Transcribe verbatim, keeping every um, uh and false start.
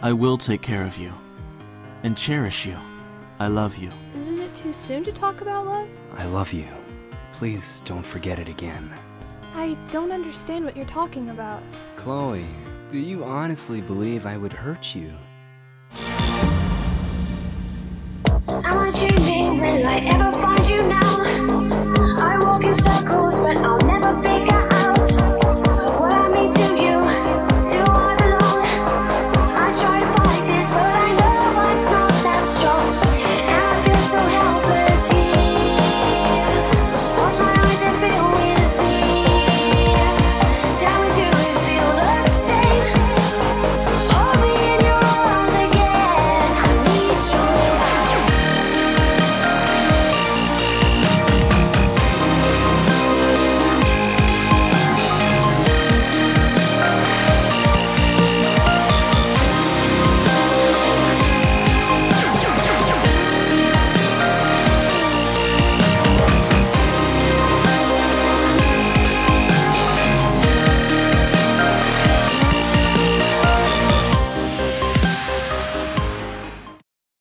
I will take care of you and cherish you. I love you. Isn't it too soon to talk about love? I love you. Please don't forget it again. I don't understand what you're talking about. Chloe, do you honestly believe I would hurt you? I'm a dreaming, will I ever find you now?